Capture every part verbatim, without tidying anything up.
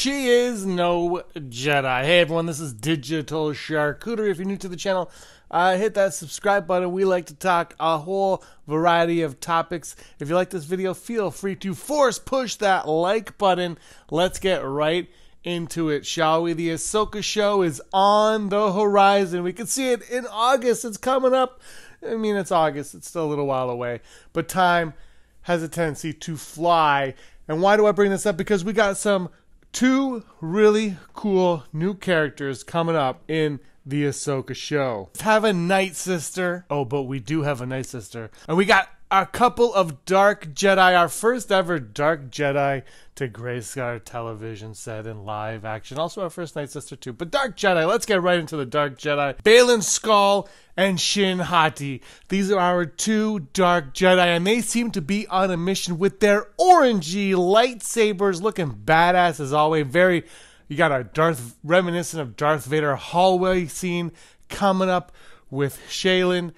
She is no Jedi. Hey everyone, this is Digital Charcuterie. If you're new to the channel, uh, hit that subscribe button. We like to talk a whole variety of topics. If you like this video, feel free to force push that like button. Let's get right into it, shall we? The Ahsoka show is on the horizon. We can see it in August. It's coming up. I mean, it's August. It's still a little while away. But time has a tendency to fly. And why do I bring this up? Because we got some two really cool new characters coming up in the Ahsoka show. Let's have a Night Sister. Oh, but we do have a Night Sister. And we got a couple of Dark Jedi, our first ever Dark Jedi to grace our television set in live action. Also our first Night Sister too. But Dark Jedi, let's get right into the Dark Jedi. Baylan Skoll and Shin Hati. These are our two Dark Jedi, and they seem to be on a mission with their orangey lightsabers, looking badass as always. Very, you got a Darth, reminiscent of Darth Vader hallway scene coming up with Shaylin,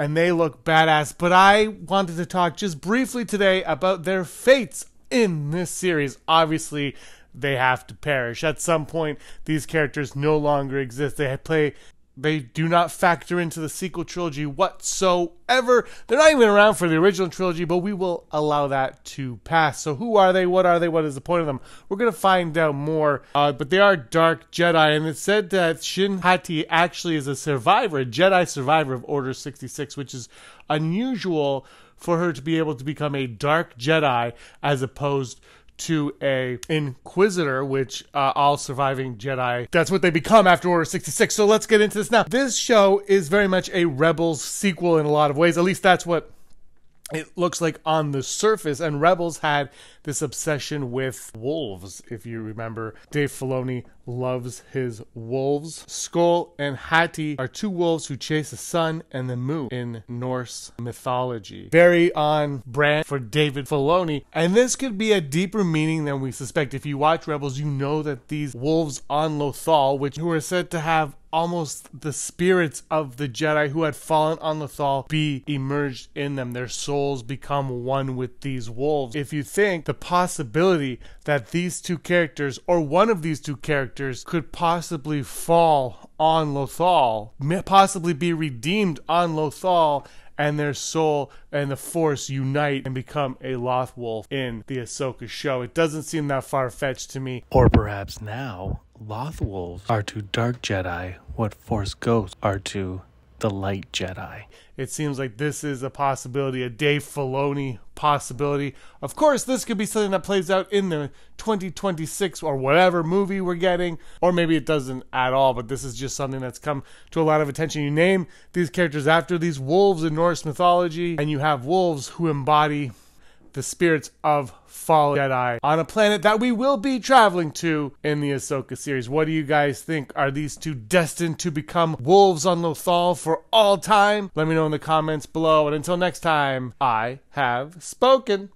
and they look badass. But I wanted to talk just briefly today about their fates in this series. Obviously, they have to perish. At some point, these characters no longer exist. They play... They do not factor into the sequel trilogy whatsoever. They're not even around for the original trilogy, but we will allow that to pass. So who are they? What are they? What is the point of them? We're going to find out more. Uh, but they are Dark Jedi, and it's said that Shin Hati actually is a survivor, a Jedi survivor of Order sixty-six, which is unusual for her to be able to become a Dark Jedi as opposed to to a Inquisitor, which uh, all surviving Jedi, that's what they become after Order sixty-six. So let's get into this now. This show is very much a Rebels sequel in a lot of ways. At least that's what it looks like on the surface. And Rebels had this obsession with wolves, if you remember. Dave Filoni loves his wolves. Skoll and Hati are two wolves who chase the sun and the moon in Norse mythology. Very on brand for David Filoni. And this could be a deeper meaning than we suspect. If you watch Rebels, you know that these wolves on Lothal, which who are said to have almost the spirits of the Jedi who had fallen on Lothal, be emerged in them. Their souls become one with these wolves. If you think the possibility that these two characters, or one of these two characters, could possibly fall on Lothal, possibly be redeemed on Lothal, and their soul and the Force unite and become a Lothwolf in the Ahsoka show. It doesn't seem that far-fetched to me. Or perhaps now, Lothwolves are to Dark Jedi what Force Ghosts are to the Light Jedi. It seems like this is a possibility, a Dave Filoni possibility. Of course, this could be something that plays out in the twenty twenty-six or whatever movie we're getting, or maybe it doesn't at all, but this is just something that's come to a lot of attention. You name these characters after these wolves in Norse mythology, and you have wolves who embody the spirits of fallen Jedi on a planet that we will be traveling to in the Ahsoka series. What do you guys think? Are these two destined to become wolves on Lothal for all time? Let me know in the comments below. And until next time, I have spoken.